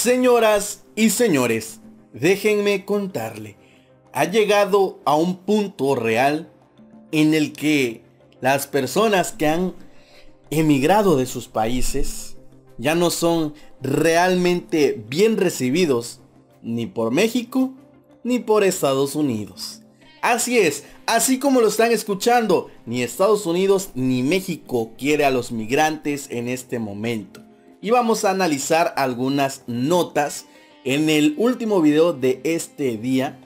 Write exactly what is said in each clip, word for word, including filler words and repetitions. Señoras y señores, déjenme contarle, ha llegado a un punto real en el que las personas que han emigrado de sus países ya no son realmente bien recibidos ni por México ni por Estados Unidos. Así es, así como lo están escuchando, ni Estados Unidos ni México quiere a los migrantes en este momento. Y vamos a analizar algunas notas en el último video de este día,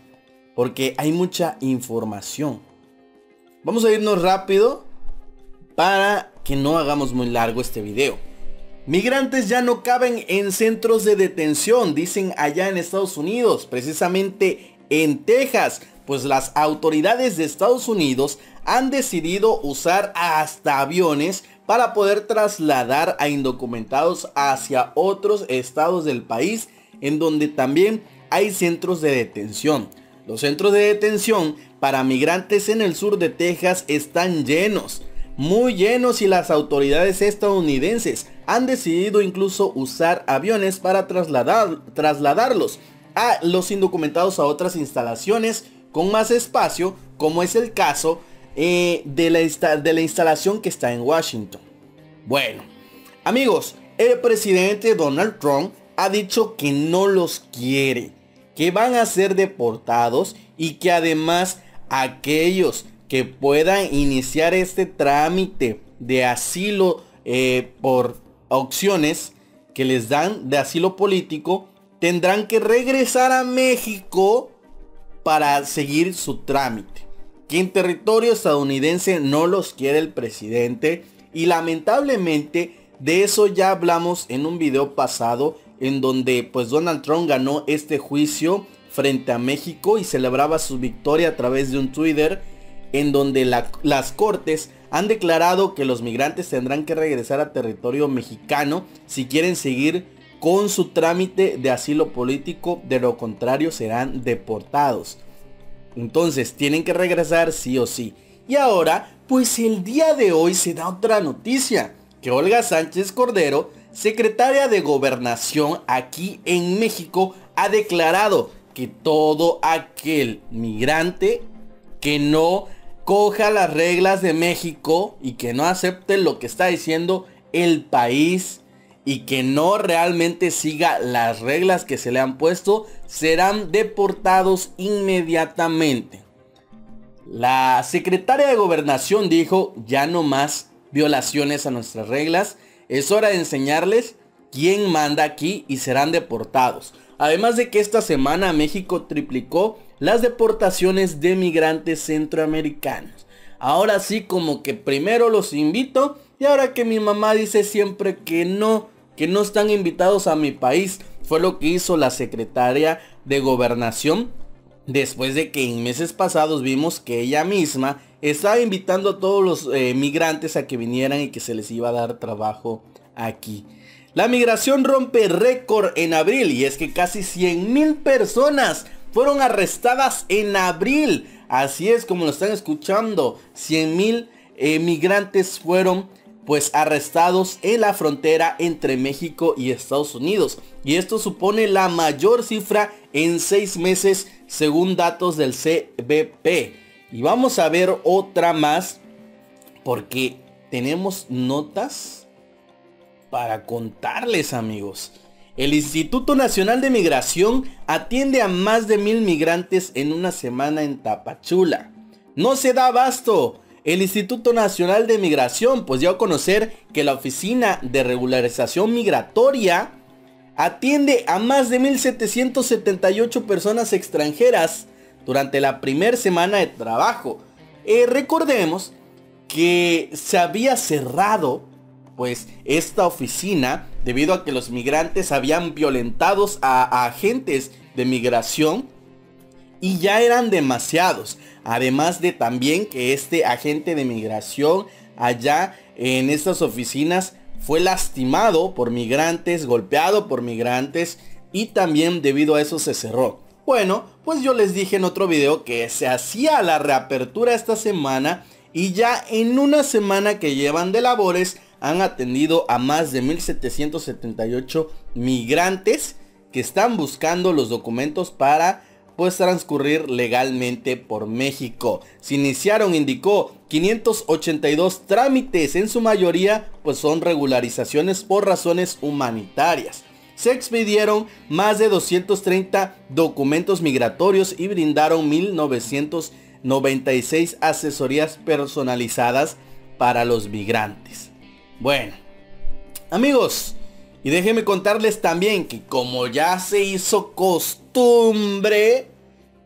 porque hay mucha información. Vamos a irnos rápido para que no hagamos muy largo este video. Migrantes ya no caben en centros de detención, dicen allá en Estados Unidos, precisamente en Texas, pues las autoridades de Estados Unidos han decidido usar hasta aviones para poder trasladar a indocumentados hacia otros estados del país, en donde también hay centros de detención. Los centros de detención para migrantes en el sur de Texas están llenos, muy llenos, y las autoridades estadounidenses han decidido incluso usar aviones para trasladar, trasladarlos a los indocumentados a otras instalaciones con más espacio, como es el caso Eh, de, la insta- de la instalación que está en Washington. Bueno, amigos, el presidente Donald Trump ha dicho que no los quiere, que van a ser deportados y que además aquellos que puedan iniciar este trámite de asilo eh, por opciones que les dan de asilo político tendrán que regresar a México para seguir su trámite. Que en territorio estadounidense no los quiere el presidente, y lamentablemente de eso ya hablamos en un video pasado, en donde pues Donald Trump ganó este juicio frente a México y celebraba su victoria a través de un Twitter, en donde la, las cortes han declarado que los migrantes tendrán que regresar a territorio mexicano si quieren seguir con su trámite de asilo político, de lo contrario serán deportados. Entonces tienen que regresar sí o sí. Y ahora, pues el día de hoy se da otra noticia, que Olga Sánchez Cordero, secretaria de Gobernación aquí en México, ha declarado que todo aquel migrante que no coja las reglas de México y que no acepte lo que está diciendo el país y que no realmente siga las reglas que se le han puesto, serán deportados inmediatamente. La secretaria de Gobernación dijo: ya no más violaciones a nuestras reglas, es hora de enseñarles quién manda aquí y serán deportados. Además de que esta semana México triplicó las deportaciones de migrantes centroamericanos. Ahora sí, como que primero los invito, y ahora que mi mamá dice siempre que no, que no están invitados a mi país. Fue lo que hizo la secretaria de Gobernación, después de que en meses pasados vimos que ella misma estaba invitando a todos los eh, migrantes a que vinieran y que se les iba a dar trabajo aquí. La migración rompe récord en abril, y es que casi cien mil personas fueron arrestadas en abril. Así es como lo están escuchando, cien mil eh, migrantes fueron pues arrestados en la frontera entre México y Estados Unidos, y esto supone la mayor cifra en seis meses según datos del C B P. Y vamos a ver otra más, porque tenemos notas para contarles, amigos. El Instituto Nacional de Migración atiende a más de mil migrantes en una semana en Tapachula. No se da abasto. El Instituto Nacional de Migración pues dio a conocer que la Oficina de Regularización Migratoria atiende a más de mil setecientas setenta y ocho personas extranjeras durante la primera semana de trabajo. Eh, recordemos que se había cerrado pues esta oficina debido a que los migrantes habían violentado a, a agentes de migración, y ya eran demasiados. Además de también que este agente de migración allá en estas oficinas fue lastimado por migrantes, golpeado por migrantes, y también debido a eso se cerró. Bueno, pues yo les dije en otro video que se hacía la reapertura esta semana, y ya en una semana que llevan de labores han atendido a más de mil setecientos setenta y ocho migrantes que están buscando los documentos para pues transcurrir legalmente por México. Se iniciaron, indicó, quinientos ochenta y dos trámites, en su mayoría pues son regularizaciones por razones humanitarias. Se expidieron más de doscientos treinta documentos migratorios y brindaron mil novecientos noventa y seis asesorías personalizadas para los migrantes. Bueno, amigos, y déjenme contarles también que como ya se hizo costumbre,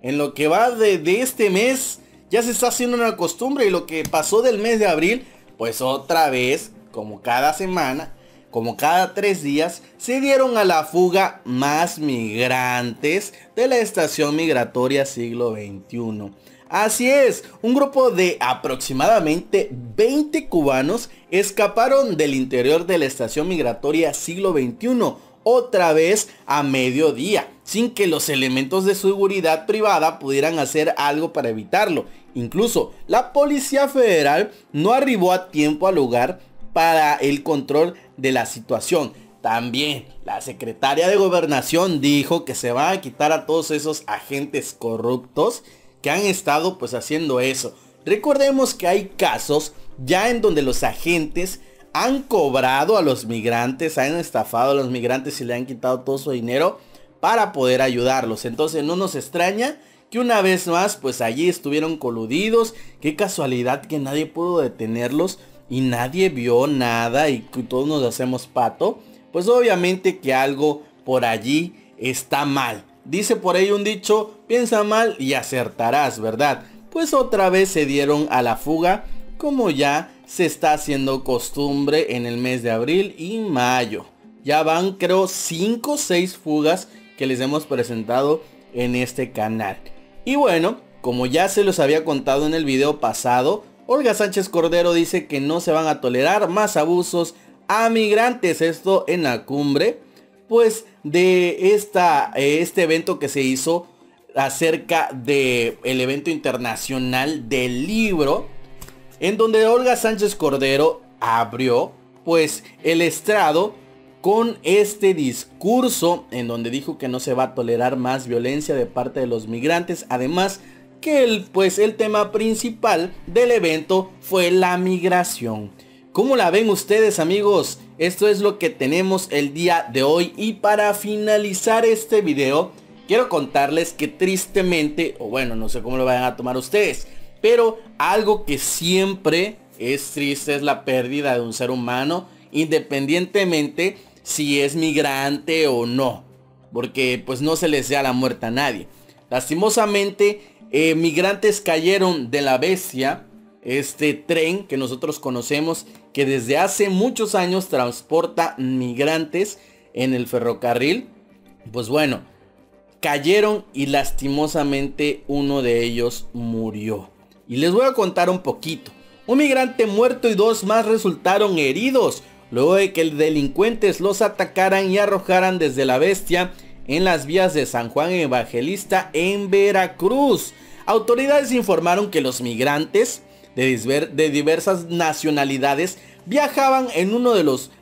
en lo que va de, de este mes, ya se está haciendo una costumbre, y lo que pasó del mes de abril, pues otra vez, como cada semana, como cada tres días, se dieron a la fuga más migrantes de la estación migratoria siglo veintiuno. Así es, un grupo de aproximadamente veinte cubanos escaparon del interior de la estación migratoria siglo veintiuno, otra vez a mediodía, sin que los elementos de seguridad privada pudieran hacer algo para evitarlo. Incluso la Policía Federal no arribó a tiempo al lugar para el control de la situación. También la secretaria de Gobernación dijo que se van a quitar a todos esos agentes corruptos que han estado pues haciendo eso. Recordemos que hay casos ya en donde los agentes han cobrado a los migrantes, han estafado a los migrantes y le han quitado todo su dinero para poder ayudarlos. Entonces no nos extraña que una vez más pues allí estuvieron coludidos. Qué casualidad que nadie pudo detenerlos y nadie vio nada y todos nos hacemos pato. Pues obviamente que algo por allí está mal. Dice por ahí un dicho, piensa mal y acertarás, ¿verdad? Pues otra vez se dieron a la fuga, como ya se está haciendo costumbre en el mes de abril y mayo. Ya van, creo, cinco o seis fugas que les hemos presentado en este canal. Y bueno, como ya se los había contado en el video pasado, Olga Sánchez Cordero dice que no se van a tolerar más abusos a migrantes. Esto en la cumbre pues de esta, este evento que se hizo acerca del evento internacional del libro, en donde Olga Sánchez Cordero abrió pues el estrado con este discurso en donde dijo que no se va a tolerar más violencia de parte de los migrantes. Además que el, pues, el tema principal del evento fue la migración. ¿Cómo la ven ustedes, amigos? Esto es lo que tenemos el día de hoy. Y para finalizar este video, quiero contarles que tristemente, o bueno, no sé cómo lo vayan a tomar ustedes, pero algo que siempre es triste es la pérdida de un ser humano, independientemente si es migrante o no, porque pues no se les da la muerte a nadie. Lastimosamente, eh, migrantes cayeron de la bestia, este tren que nosotros conocemos, que desde hace muchos años transporta migrantes en el ferrocarril. Pues bueno, cayeron y lastimosamente uno de ellos murió. Y les voy a contar un poquito. Un migrante muerto y dos más resultaron heridos luego de que delincuentes los atacaran y arrojaran desde la bestia en las vías de San Juan Evangelista en Veracruz. Autoridades informaron que los migrantes de diversas nacionalidades viajaban en uno de los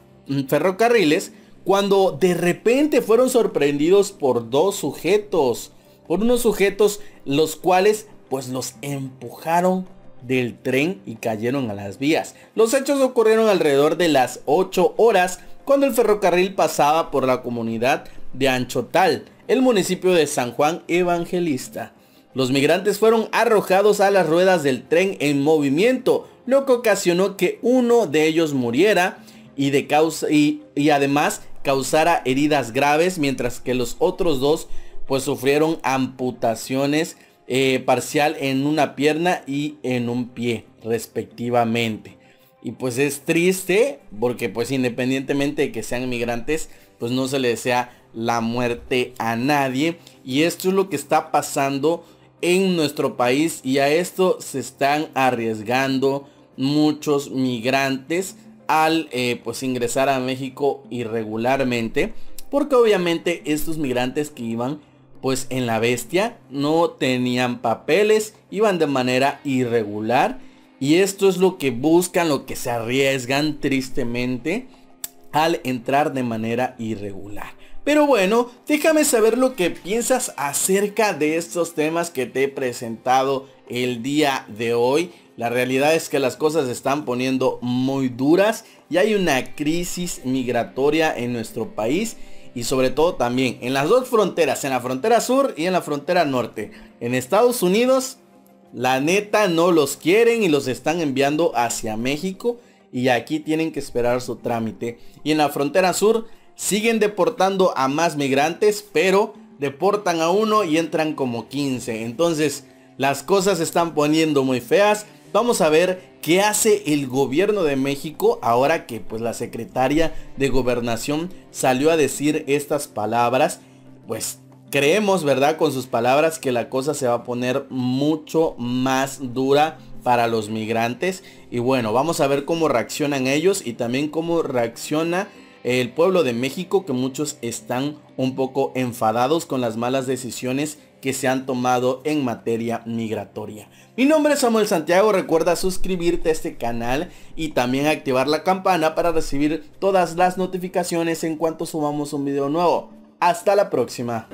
ferrocarriles cuando de repente fueron sorprendidos por dos sujetos, por unos sujetos los cuales pues los empujaron del tren y cayeron a las vías. Los hechos ocurrieron alrededor de las ocho horas cuando el ferrocarril pasaba por la comunidad de Anchotal, el municipio de San Juan Evangelista. Los migrantes fueron arrojados a las ruedas del tren en movimiento, lo que ocasionó que uno de ellos muriera y, de causa, y, y además causara heridas graves, mientras que los otros dos pues sufrieron amputaciones eh, parcial en una pierna y en un pie respectivamente. Y pues es triste porque pues independientemente de que sean migrantes, pues no se le desea la muerte a nadie, y esto es lo que está pasando en nuestro país, y a esto se están arriesgando muchos migrantes al eh, pues ingresar a México irregularmente, porque obviamente estos migrantes que iban pues en la bestia no tenían papeles, iban de manera irregular, y esto es lo que buscan, lo que se arriesgan tristemente al entrar de manera irregular. Pero bueno, déjame saber lo que piensas acerca de estos temas que te he presentado el día de hoy. La realidad es que las cosas se están poniendo muy duras y hay una crisis migratoria en nuestro país. Y sobre todo también en las dos fronteras, en la frontera sur y en la frontera norte. En Estados Unidos, la neta no los quieren y los están enviando hacia México. Y aquí tienen que esperar su trámite. Y en la frontera sur siguen deportando a más migrantes, pero deportan a uno y entran como quince. Entonces las cosas se están poniendo muy feas. Vamos a ver qué hace el gobierno de México ahora que pues la secretaria de Gobernación salió a decir estas palabras. Pues creemos, ¿verdad?, con sus palabras que la cosa se va a poner mucho más dura para los migrantes. Y bueno, vamos a ver cómo reaccionan ellos y también cómo reacciona el pueblo de México, que muchos están un poco enfadados con las malas decisiones que se han tomado en materia migratoria. Mi nombre es Samuel Santiago, recuerda suscribirte a este canal y también activar la campana para recibir todas las notificaciones en cuanto subamos un video nuevo. Hasta la próxima.